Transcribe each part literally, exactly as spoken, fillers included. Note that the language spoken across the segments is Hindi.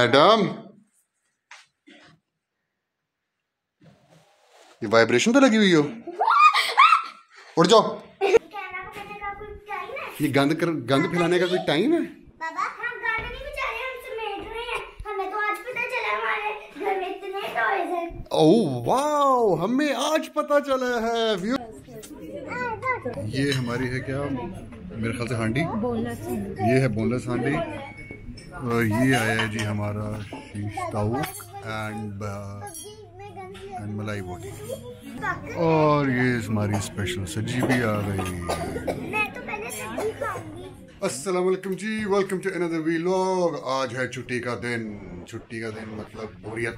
मैडम, ये वाइब्रेशन पे लगी हुई हो। उठ जाओ, ये गंद कर, गंद फैलाने का कोई टाइम है? बाबा हम गार्डन में जा रहे हैं, हम समेट रहे हैं। हमें तो आज पता चला हमारे घर में इतने टॉयज हैं। ओह वाओ, हमें आज पता चला है। ये हमारी है क्या, मेरे ख्याल से हांडी, ये है बोनलेस हांडी। और ये आया है जी हमारा एंड एंड मलाई बोटी। और ये हमारी स्पेशल सब्जी भी आ गई। मैं तो पहले सब्जी खाऊंगी। अस्सलाम वालेकुम जी, वेलकम टू अनदर व्लॉग। आज है छुट्टी का दिन। छुट्टी का दिन मतलब बोरियत,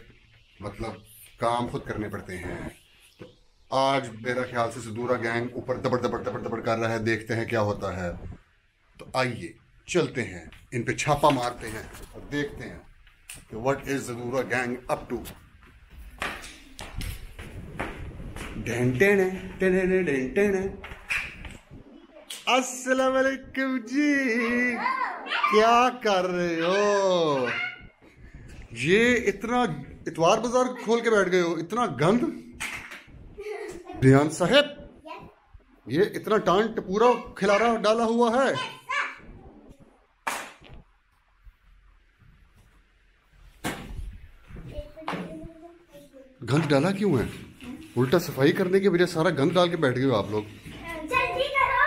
मतलब काम खुद करने पड़ते हैं। आज मेरा ख्याल से ज़दूरा गैंग ऊपर दबड़ दबड़ दबड़ दबड़ कर रहा है, देखते हैं क्या होता है। तो आइए चलते हैं, इन पे छापा मारते हैं और देखते हैं कि व्हाट इज ज़दूरा गैंग अप टू। अस्सलाम वालेकुम जी, क्या कर रहे हो? ये इतना इतवार बाजार खोल के बैठ गए हो, इतना गंद। रियान साहब, ये इतना टांट पूरा खिला रहा डाला हुआ है। गंद डाला क्यों है? उल्टा सफाई करने के बजाय सारा गंद डाल के बैठ गए हो आप लोग। जल्दी करो,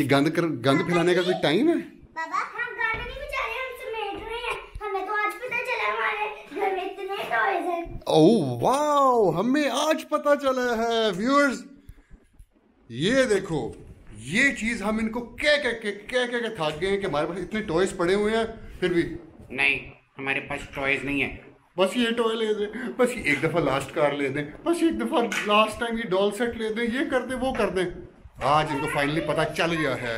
ये गंद कर, गंद फैलाने का कोई टाइम है? बाबा हम गार्डन में जा रहे हैं, हम समेट रहे हैं। हमें तो आज पता चला हमारे घर में इतने टॉयज हैं। ओह वाह, हमें आज पता चला है व्यूअर्स। ये देखो, ये चीज हम इनको कह कह के कह कह के थक गए हैं कि हमारे पास इतने टॉयज पड़े हुए हैं, फिर भी नहीं, हमारे पास टॉयज नहीं है। बस ये टॉय ले दें, बस ये एक दफा लास्ट कार ले दें, बस एक दफा लास्ट टाइम ये डॉल सेट ले दें, ये कर दें, वो कर दें। आज इनको फाइनली पता चल गया है।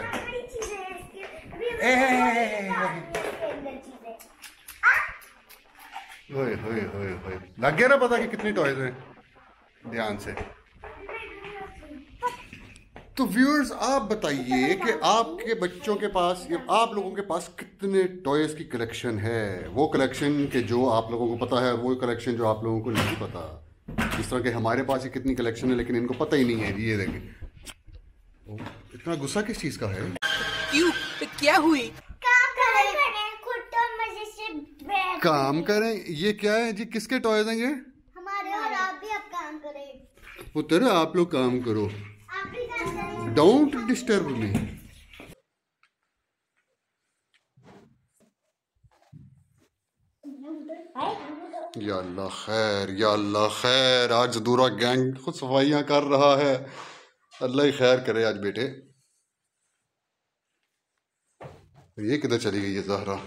होए होए होए होए, लग गया ना पता कि कितने टॉयज हैं। ध्यान से। तो व्यूअर्स आप बताइए कि आपके बच्चों के पास या आप लोगों के पास कितने टॉयज की कलेक्शन है। वो कलेक्शन के जो आप लोगों को पता है, वो कलेक्शन जो आप लोगों को नहीं पता। इस तरह के हमारे पास ये कितनी कलेक्शन है लेकिन इनको पता ही नहीं है। ये देखें, इतना गुस्सा किस चीज का है? क्यों, क्या हुई? काम करें। ये क्या है जी, किसके टॉयज हैं ये? हमारे। और आप भी अब काम करें पुत्र, आप लोग काम करो, आप भी काम करें। Don't disturb me. या अल्लाह खैर, या अल्लाह खैर। आज ज़दूरा गैंग खुद सफाइयां कर रहा है। अल्लाह ही खैर करे आज बेटे। ये किधर चली गई है ज़हरा?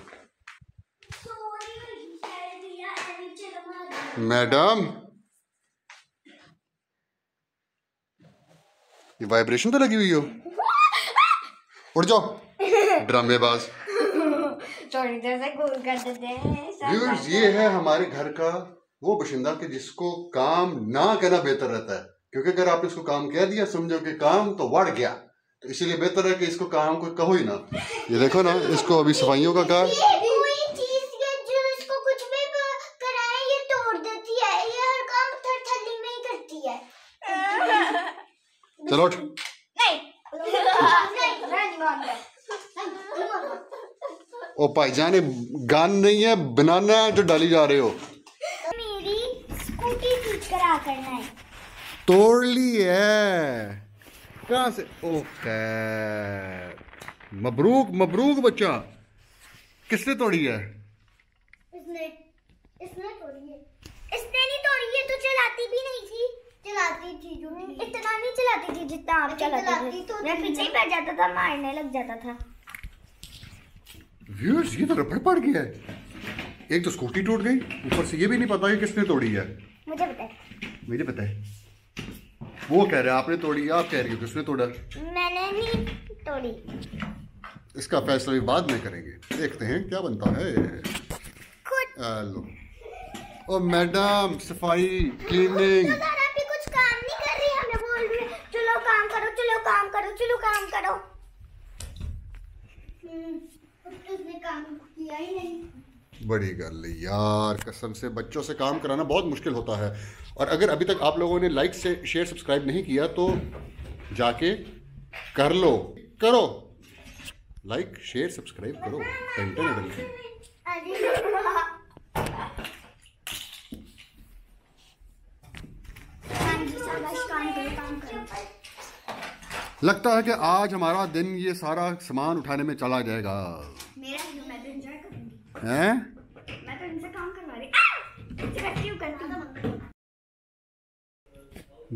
मैडम, ये वाइब्रेशन पे लगी हुई हो। उठ जाओ, ड्रामेबाज। थोड़ी देर से कूल कर देते हैं व्यूअर्स। ये है हमारे घर का वो बशिंदा कि जिसको काम ना करना बेहतर रहता है, क्योंकि अगर आपने इसको काम कह दिया, समझो कि काम तो बढ़ गया। तो इसीलिए बेहतर है कि इसको काम को कहो ही ना। ये देखो ना, इसको अभी सफाइयों का काम चलो नहीं, ओ भाई जान, गान नहीं है, बनाना है जो डाली जा रहे हो। मेरी स्कूटी ठीक करा करना है। तोड़ ली है कहाँ से? ओके, मबरूक मबरूक बच्चा। किसने तोड़ी है? इसने इसने तोड़ी है। इसने नहीं तोड़ी है, तो चलाती भी नहीं थी। चलाती थी जो, इतना नहीं चलाती थी जितना आप चलाते थे। मैं पीछे ही बैठ जाता था, मारने लग जाता था। व्यूअर्स ये तो रबड़ पड़ गया है। एक तो स्कूटी टूट गई, ऊपर से ये भी नहीं पता कि किसने तोड़ी है। मुझे पता है, मुझे पता है। वो कह रहा है आपने तोड़ी, आप कह रही हो किसने तोड़ा? मैंने नहीं तोड़ी। इसका फैसला भी बाद में करेंगे, देखते हैं क्या बनता है। हेलो ओ मैडम, सफाई क्लीनिंग। चलो काम करो, चलो काम करो। उसने काम किया ही नहीं। बड़ी गल यार, कसम से बच्चों से काम कराना बहुत मुश्किल होता है। और अगर अभी तक आप लोगों ने लाइक से शेयर सब्सक्राइब नहीं किया तो जाके कर लो, करो लाइक शेयर सब्सक्राइब करो। लगता है कि आज हमारा दिन ये सारा सामान उठाने में चला जाएगा। मेरा मैं तो एंजॉय करूंगी। हैं? मैं तो इनसे काम करवा रही हूं।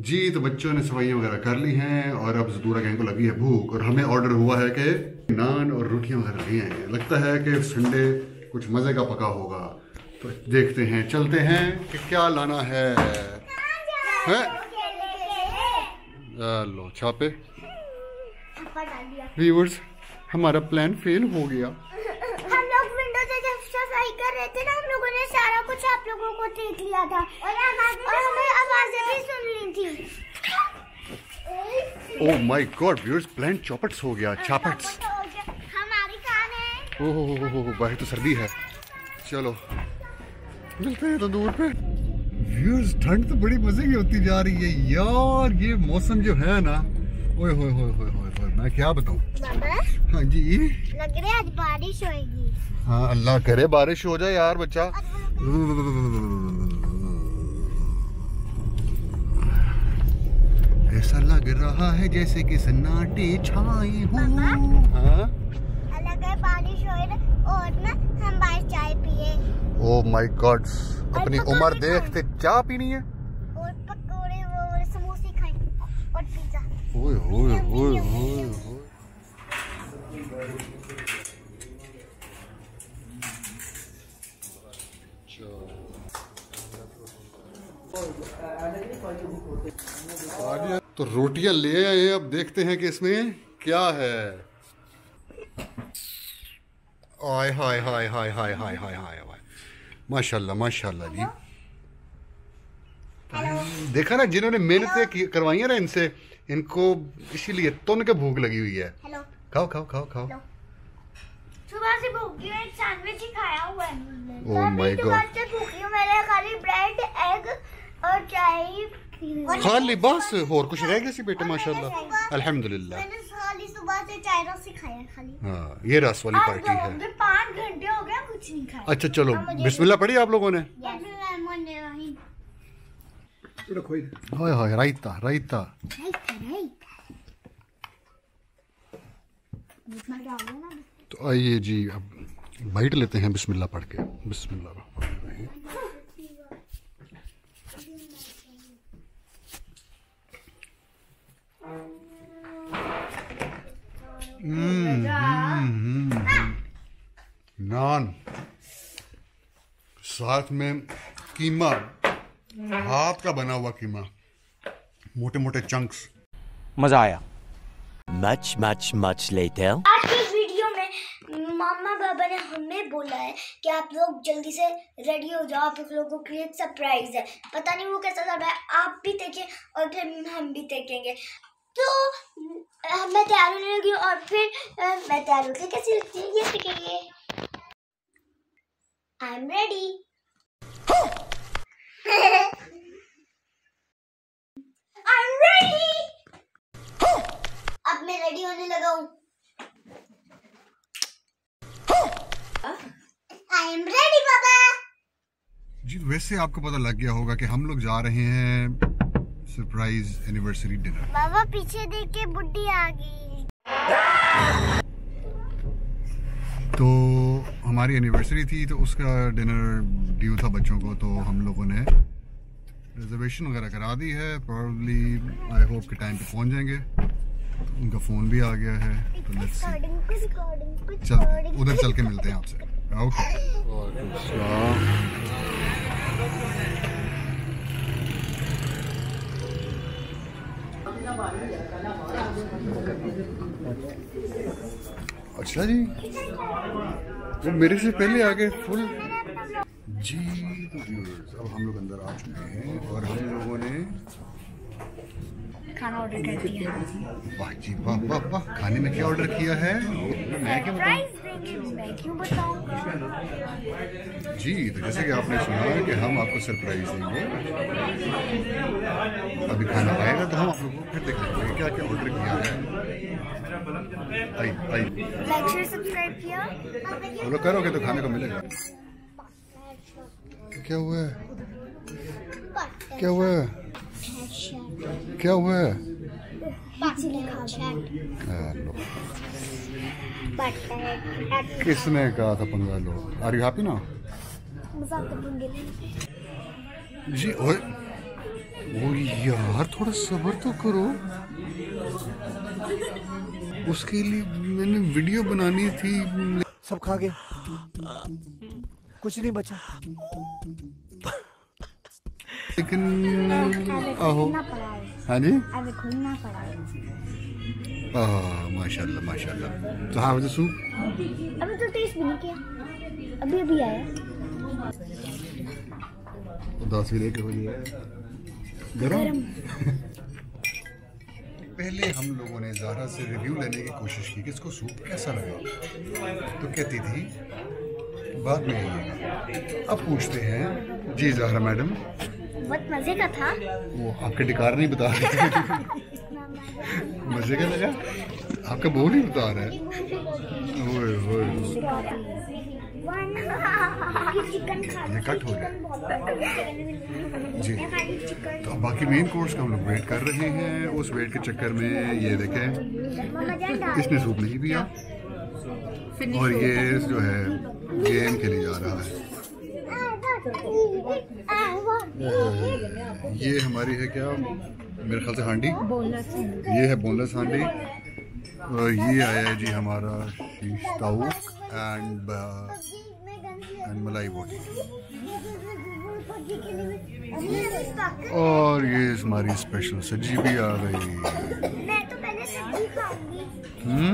जी तो बच्चों ने सफाइयाँ वगैरह कर ली हैं और अब ज़दूरा गैंग को लगी है भूख और हमें ऑर्डर हुआ है कि नान और रोटियां वगैरह लिए हैं। लगता है कि संडे कुछ मज़े का पका होगा, तो देखते हैं, चलते हैं कि क्या लाना है। लो छापे व्यूअर्स, हमारा प्लान फेल हो गया। हम लोग विंडो से जब सफाई कर रहे थे ना, हम लोगों ने सारा कुछ आप लोगों को देख लिया था और हमें आवाजें भी सुन ली थी। Oh my god viewers, plan चौपट्स हो गया, चौपट्स। हमारी खाने ओह बाहर तो सर्दी है। चलो मिलते हैं तो दूर पे। व्यूअर्स ठंड तो बड़ी मजे की होती जा रही है यार, ये मौसम जो है ना, ओए होए होए होए होए, मैं क्या बताऊं। हाँ जी, लग रहा है आज बारिश होएगी। हाँ अल्लाह करे बारिश हो जाए यार बच्चा। ऐसा लग रहा है जैसे कि सन्नाटे छाए हो। हाँ लगे बारिश हो और ना हम बाहर चाय पिए। ओ माय गॉड, अपनी उम्र देखते चाय पीनी है और पकौड़े और समोसे खाएं और पिज्जा। ओए ओए ओए ओए ओए। तो रोटियां ले आए, अब देखते हैं कि इसमें क्या है। हाय हाय हाय हाय हाय हाय हाय हाय हाय, माशाल्लाह माशाल्लाह जी। देखा ना, जिन्होंने मेहनतें करवाई है ना इनसे, इनको इसीलिए तो उनके भूख लगी हुई है। Hello. खाओ खाओ खाओ खाओ। सुबह से भूखी हूं, एक सैंडविच ही खाया हुआ है। ओह माय गॉड भूखी हूं, मैंने खाली ब्रेड एग और चाय खाली, बस और कुछ रह गया सी बेटा। माशाल्लाह अल्हम्दुलिल्लाह, सुबह से चाय रस खाया खाली। हाँ ये रस वाली पार्टी है। मुझे पाँच घंटे हो गया कुछ नहीं खाया। अच्छा चलो बिस्मिल्लाह पढ़ी आप लोगों ने। हाय हाय रायता रायता रायता। तो आइए जी अब बाइट लेते हैं बिस्मिल्लाह पढ़ के। बिस्मिल्लाह नान साथ में कीमा, हाथ का बना हुआ कीमा, मोटे मोटे चंक्स। मजा आया। Much much much later. आज की वीडियो में मामा बाबा ने हमें बोला है कि आप लोग जल्दी से रेडी हो जाओ, आप लोगों के लिए सरप्राइज है। पता नहीं वो कैसा सरप्राइज, आप भी देखें और फिर हम भी देखेंगे। तो मैं तैयार होने लगी और फिर मैं तैयार होकर कैसी लगती है ये सीखेंगे। I am ready. I am ready. अब मैं रेडी होने लगा हूँ। आई एम रेडी बाबा जी। वैसे आपको पता लग गया होगा कि हम लोग जा रहे हैं सरप्राइज एनिवर्सरी डिनर। बाबा पीछे देख के बुड्ढी आ गई। तो हमारी एनिवर्सरी थी तो उसका डिनर ड्यू था बच्चों को, तो हम लोगों ने रिजर्वेशन वगैरह करा दी है। प्रोबेबली आई होप के टाइम पे पहुंच जाएंगे। उनका फ़ोन भी आ गया है, तो लेट्स सी। चल उधर चल के मिलते हैं आपसे। ओके अच्छा जी, वो मेरे से पहले आ गए फुल जी। तो अब हम लोग अंदर आ चुके हैं और हम लोगों ने खाना ऑर्डर कर दिया। वाह जी वाह वाह वाह, खाने में क्या ऑर्डर किया है? मैं क्या बताऊं, मैं क्यों बताऊंगा जी। तो जैसे कि आपने सुना कि हम आपको सरप्राइज देंगे, अभी खाना आएगा तो हम आप लोगों को फिर दिखाएंगे क्या क्या ऑर्डर किया है। I I like share subscribe किया बोलो करोगे तो खाने को मिलेगा। क्या हुआ है क्या हुआ है क्या हुआ है? किसने कहा था पंगा लो? आर यू हैप्पी ना जी? और वो यार थोड़ा सब्र तो करो, उसके लिए मैंने वीडियो बनानी थी। सब खा गए, कुछ नहीं बचा। लेकिन आहो हाँ जी माशाल्लाह माशाल्लाह। तो हाँ तो सूप अभी तो टेस्ट भी नहीं किया, अभी अभी आया। उदासी लेके हो गया गरम। पहले हम लोगों ने ज़ाहरा से रिव्यू लेने की कोशिश की कि इसको सूप कैसा लगा, तो कहती थी बाद में मिलेगा। अब पूछते हैं जी ज़ाहरा मैडम, बहुत मजे का था वो? आपके डिकार नहीं बता रहे मजे का लगा? आपका बोल ही बता रहा है। ओए ओए ये कट हो गया जी। तो बाकी मेन कोर्स का हम लोग वेट कर रहे हैं, उस वेट के चक्कर में ये देखें इसने सूप नहीं पिया और ये जो है गेम खेली जा रहा है। ये हमारी है क्या मेरे ख्याल से हांडी, ये है बोनलेस हांडी। और ये आया है जी हमारा ताऊ एंड एंड मलाई बोटी। और ये हमारी स्पेशल सब्जी भी आ गई। मैं तो पहले सब्जी खाऊंगी। हम्म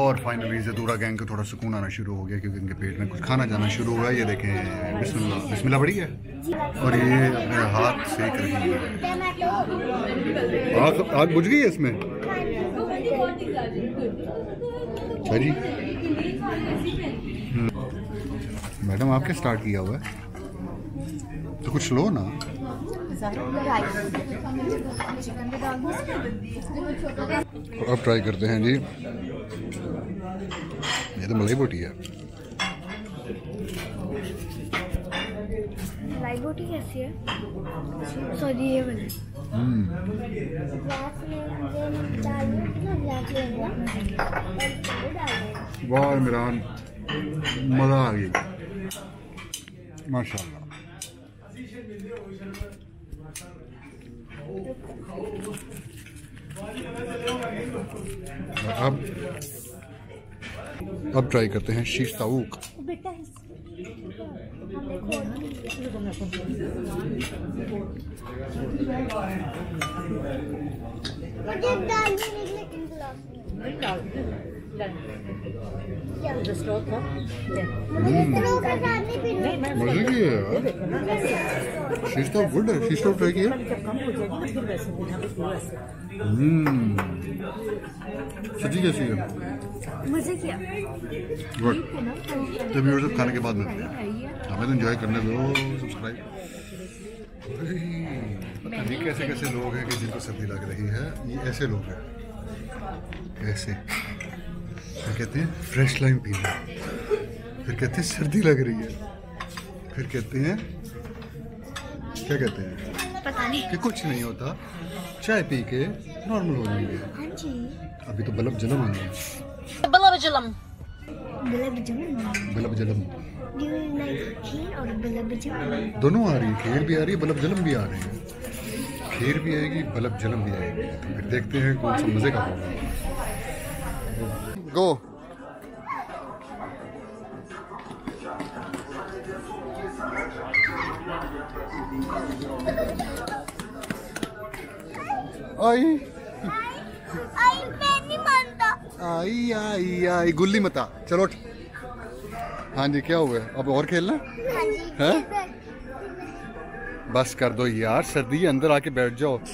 और फाइनली ज़दूरा गैंग को थोड़ा सुकून आना शुरू हो गया क्योंकि इनके पेट में कुछ खाना जाना शुरू हुआ। ये देखें बिस्मिल्लाह बिस्मिल्लाह पड़ी है और ये अपने हाथ सेक रही है। आग आग बुझ गई है इसमें जी। मैडम आपके स्टार्ट किया हुआ है तो कुछ लो ना। अब ट्राई करते हैं जी, ये तो मलाई बोटी है। मलाई बोटी कैसी है? सॉरी ये वाली। वाह इमरान मज़ा आ गया माशाल्लाह। अब अब ट्राई करते हैं शीश ताऊक। शीशा गुड है, शीशा ट्राई किया। सब्जी कैसी है? मजे किया। गुड। तो व्यूअर्स सब खाने के बाद मिलते हैं, हमें तो एंजॉय करने दो। सब्सक्राइब। ये कैसे कैसे लोग हैं कि जिनको सर्दी लग रही है, ये ऐसे लोग हैं। ऐसे फिर कहते हैं फ्रेश लाइम पीना, फिर कहते हैं सर्दी लग रही है, फिर कहते हैं क्या कहते हैं पता नहीं कि कुछ नहीं होता, चाय पी के नॉर्मल हो जाएंगे। अभी तो बल्ब जलम आ गया। बल्ब जलम बल्ब जलम बल्ब जलम और बल्ब जलम दोनों आ रही है। खीर भी आ रही है, बल्ब जलम भी आ रही है। खीर भी आएगी, बल्ब जलम भी आएगी। तो फिर देखते हैं कौन सा मजे का होगा। गो आई आई मैं नहीं मानता। आई आई आई गुल्ली मता। चलो हाँ जी क्या हुआ, अब और खेलना है? बस कर दो यार, सर्दी अंदर आके बैठ जाओ। वो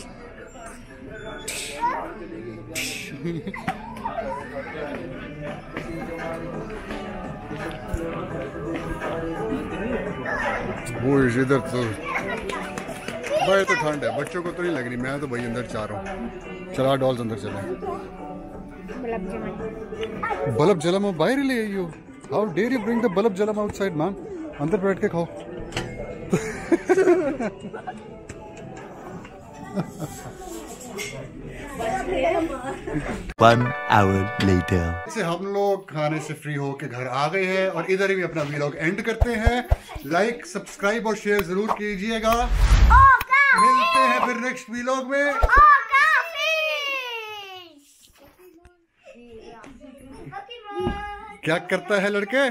इधर तो भाई तो ठंड है, बच्चों को तो नहीं लग रही। मैं तो भाई अंदर चाह रहा हूँ। चला डॉल्स अंदर चले। बल्ब जलम आप बाहर ले आई हो। How dare you bring the bulb जलम आउटसाइड मैम। अंदर बैठ के खाओ। One hour later. से हम लोग खाने से फ्री होके घर आ गए हैं और इधर ही भी अपना व्लॉग एंड करते हैं। लाइक, सब्सक्राइब और शेयर जरूर कीजिएगा। मिलते हैं फिर नेक्स्ट व्लॉग में। क्या करता है लड़के?